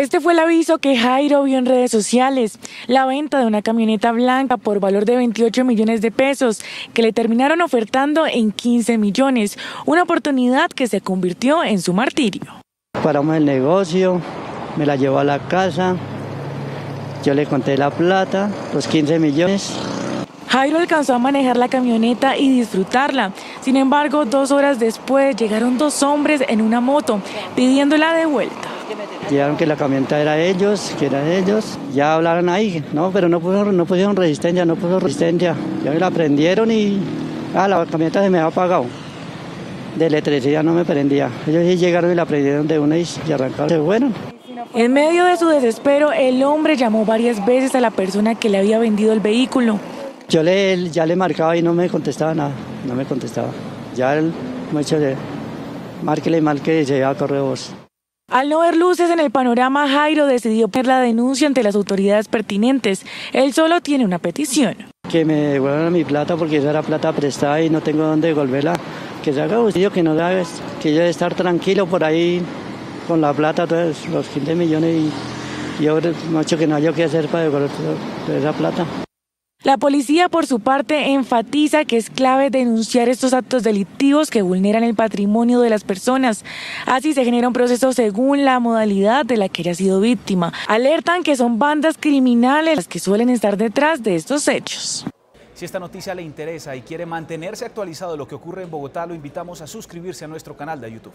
Este fue el aviso que Jairo vio en redes sociales, la venta de una camioneta blanca por valor de 28 millones de pesos, que le terminaron ofertando en 15 millones, una oportunidad que se convirtió en su martirio. Paramos el negocio, me la llevó a la casa, yo le conté la plata, los 15 millones. Jairo alcanzó a manejar la camioneta y disfrutarla. Sin embargo, 2 horas después llegaron 2 hombres en una moto pidiéndola de vuelta. Dijeron que la camioneta era ellos, que eran ellos. Ya hablaron ahí, no, pero no pusieron resistencia, no puso resistencia. Ya me la prendieron y la camioneta se me había apagado. De electricidad no me prendía. Ellos sí llegaron y la prendieron de una y se arrancaron. Se fueron. En medio de su desespero, el hombre llamó varias veces a la persona que le había vendido el vehículo. Yo ya le marcaba y no me contestaba nada, no me contestaba. Ya el muchacho de márquele y se llevaba correos. Al no ver luces en el panorama, Jairo decidió poner la denuncia ante las autoridades pertinentes. Él solo tiene una petición. Que me devuelvan mi plata porque esa era plata prestada y no tengo dónde devolverla. Que se haga justicia, que no haga, que yo debe estar tranquilo por ahí con la plata, todos los 15 millones y yo, macho, que no haya que hacer para devolver toda esa plata. La policía, por su parte, enfatiza que es clave denunciar estos actos delictivos que vulneran el patrimonio de las personas. Así se genera un proceso según la modalidad de la que haya sido víctima. Alertan que son bandas criminales las que suelen estar detrás de estos hechos. Si esta noticia le interesa y quiere mantenerse actualizado de lo que ocurre en Bogotá, lo invitamos a suscribirse a nuestro canal de YouTube.